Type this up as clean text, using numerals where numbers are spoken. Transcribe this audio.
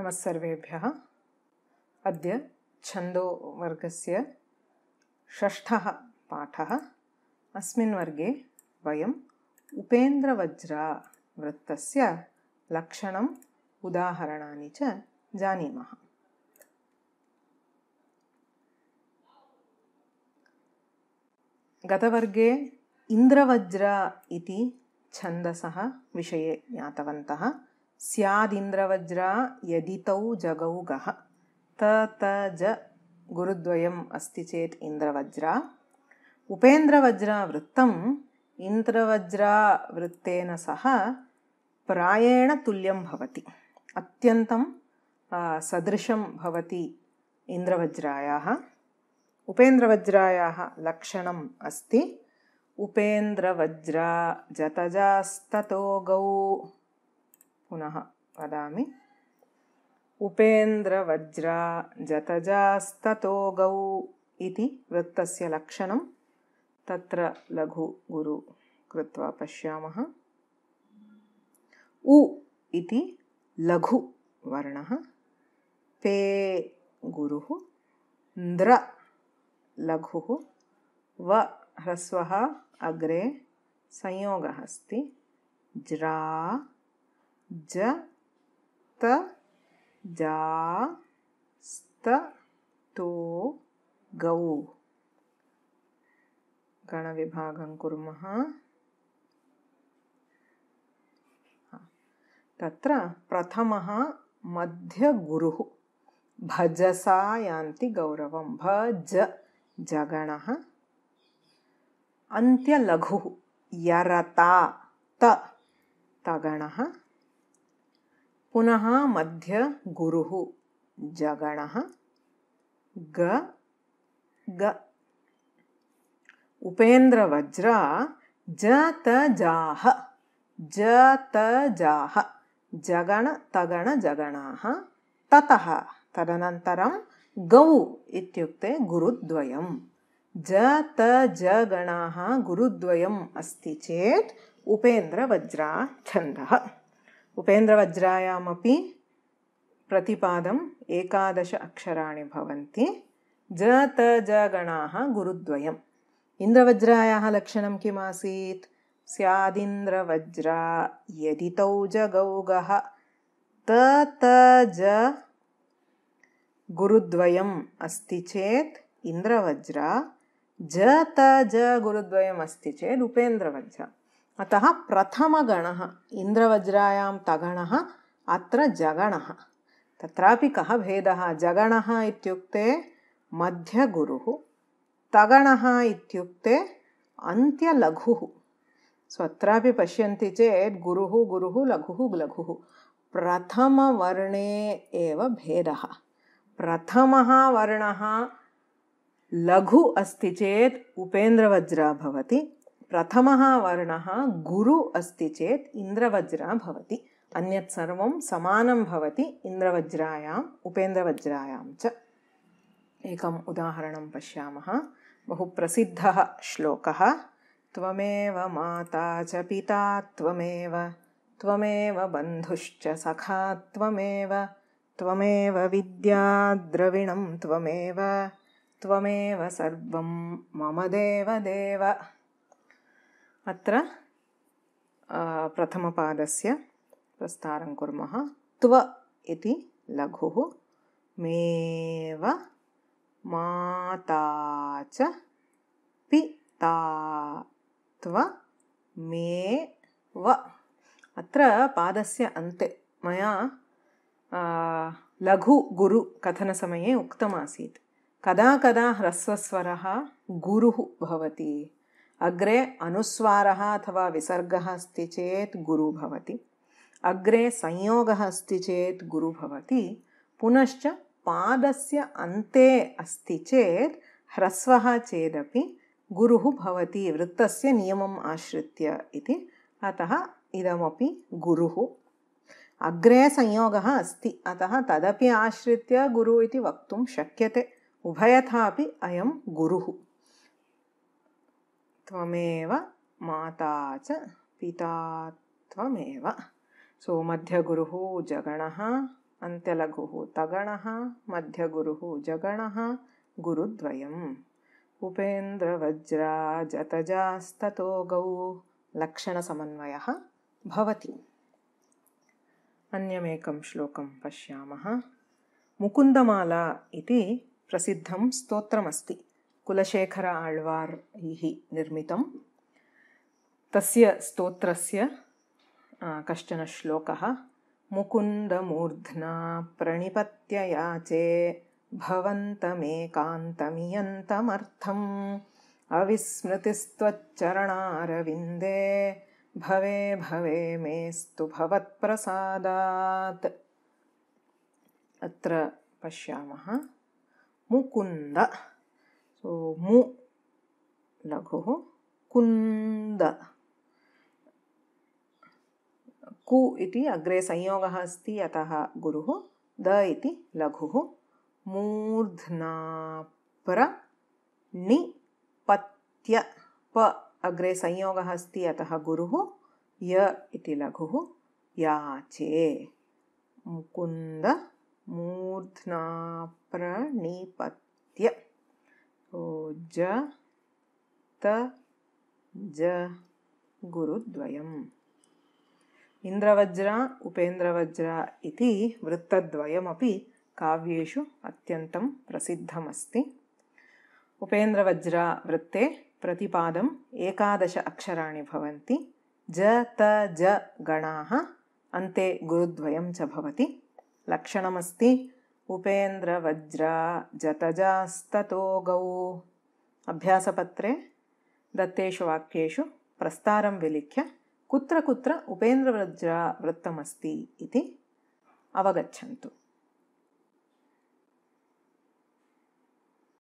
नमस्सर्वेभ्यः। अद्य छन्दो वर्गस्य षष्ठः पाठः। अस्मिन् वर्गे वयम् उपेन्द्रवज्र वृत्तस्य लक्षणम् उदाहरणानि च जानीमः। गतवर्गे इन्द्रवज्र इति छन्दसः विषये ज्ञातवन्तः। स्यादिन्द्रवज्रा यदितौ जगौ गः, त त ज गुरुद्वयम् अस्ति चेत् इन्द्रवज्रा। उपेन्द्रवज्रा वृत्तम् इन्द्रवज्रा वृत्तेन सह प्रायेण तुल्यं भवति, अत्यन्तं सदृशं भवति इन्द्रवज्रायाः। उपेन्द्रवज्रायाः लक्षणम् अस्ति उपेन्द्रवज्रा जतजास्ततो गौ। पुनः वदामि, उपेन्द्रवज्रा जतजास्ततो गौ इति वृत्तस्य लक्षणं तत्र लघु गुरु कृत्वा पश्यामः। उ इति लघु वर्णः, पे गुरुः, द्र लघुः, व ह्रस्वः अग्रे संयोगः अस्ति, ज्रा ज त जा स्त तो गौ। गणविभागं कुर्मः। तत्र प्रथमः मध्यगुरुः भजसा यान्ति गौरवं, भज जगणः। अन्त्यलघुः यरता त तगणः। पुनः मध्य गुरुः जगणः, ग ग। उपेन्द्रवज्रा जत जाह जत जाह, जगण तगण जगणाः, ततः तदनन्तरं गौ इत्युक्ते गुरुद्वयम्। जत जगणाः गुरुद्वयम् अस्ति चेत् उपेन्द्रवज्रा छन्दः। उपेन्द्रवज्रायामपि प्रतिपादम् एकादश अक्षराणि भवन्ति। ज त ज गणाः गुरुद्वयम्। इन्द्रवज्रायाः लक्षणं किम् आसीत्? स्यादिन्द्रवज्रा यदितौ जगौ गः, त त ज गुरुद्वयम् अस्ति चेत् इन्द्रवज्रा, ज त ज गुरुद्वयम् अस्ति चेत् उपेन्द्रवज्रा। अतः प्रथमगणः इन्द्रवज्रायां तगणः, अत्र जगणः। तत्रापि कः भेदः? जगणः इत्युक्ते मध्यगुरुः, तगणः इत्युक्ते अन्त्यलघुः। स्वत्रापि पश्यन्ति चेत् गुरुः गुरुः, लघुः लघुः। प्रथमवर्णे एव भेदः। प्रथमः वर्णः लघु अस्ति चेत् उपेन्द्रवज्रा भवति, प्रथमः वर्णः गुरु अस्ति चेत् इन्द्रवज्रा भवति। अन्यत् सर्वं समानं भवति इन्द्रवज्रायाम् उपेन्द्रवज्रायां च। एकम् उदाहरणं पश्यामः। बहु प्रसिद्धः श्लोकः, त्वमेव माता च पिता त्वमेव, त्वमेव बन्धुश्च सखा त्वमेव, त्वमेव विद्या द्रविणं त्वमेव, त्वमेव सर्वं मम देव देव। अत्र प्रथमपादस्य प्रस्तारं कुर्मः। त्व इति लघुः, मेव माता च पिता त्वमेव। अत्र पादस्य अन्ते मया लघु गुरु कथनसमये उक्तमासीत्, कदा कदा ह्रस्वस्वरः गुरुः भवति, अग्रे अनुस्वारः अथवा विसर्गः अस्ति चेत् गुरुः भवति, अग्रे संयोगः अस्ति चेत् गुरुः भवति, पुनश्च पादस्य अन्ते अस्ति चेत् ह्रस्वः चेदपि गुरुः भवति, वृत्तस्य नियमम् आश्रित्य इति। अतः इदमपि गुरुः, अग्रे संयोगः अस्ति, अतः तदपि आश्रित्य गुरुः इति वक्तुं शक्यते। उभयथा अपि अयं गुरुः। त्वमेव माता च पिता त्वमेव। सो मध्यगुरुः जगणः, अन्त्यलघुः तगणः मध्यगुरुः जगणः गुरुद्वयम्। उपेन्द्रवज्रा जतजास्ततो गौ लक्षणसमन्वयः भवति। अन्यमेकं श्लोकं पश्यामः। मुकुन्दमाला इति प्रसिद्धं स्तोत्रमस्ति कुलशेखर आळ्वार् निर्मितं। तस्य स्तोत्रस्य कश्चन श्लोकः मुकुन्दमूर्ध्ना प्रणिपत्य याचे भवन्तमेकान्तमियन्तमर्थम् अविस्मृतिस्त्वच्चरणारविन्दे भवे भवे मेस्तु भवत्प्रसादात्। अत्र पश्यामः मुकुन्द, सो मु लघुः कुन्द, कु इति अग्रे संयोगः अस्ति अतः गुरुः, द इति लघुः, मूर्ध्ना प्र नि पत्य, प अग्रे संयोगः अस्ति अतः गुरुः, य इति लघुः, याचे। मुकुन्द मूर्ध्ना प्र नि पत्य, तो ज त ज गुरुद्वयम्। इन्द्रवज्रा उपेन्द्रवज्रा इति वृत्तद्वयमपि काव्येषु अत्यन्तं प्रसिद्धमस्ति। उपेन्द्रवज्रा वृत्ते प्रतिपादम् 11 अक्षराणि भवन्ति। ज त ज गणाः, अन्ते गुरुद्वयं च भवति। लक्षणमस्ति उपेन्द्रवज्रा जतजास्ततो गौ। अभ्यासपत्रे दत्तेषु वाक्येषु प्रस्तारं विलिख्य कुत्र कुत्र उपेन्द्रवज्रा वृत्तमस्ति इति अवगच्छन्तु।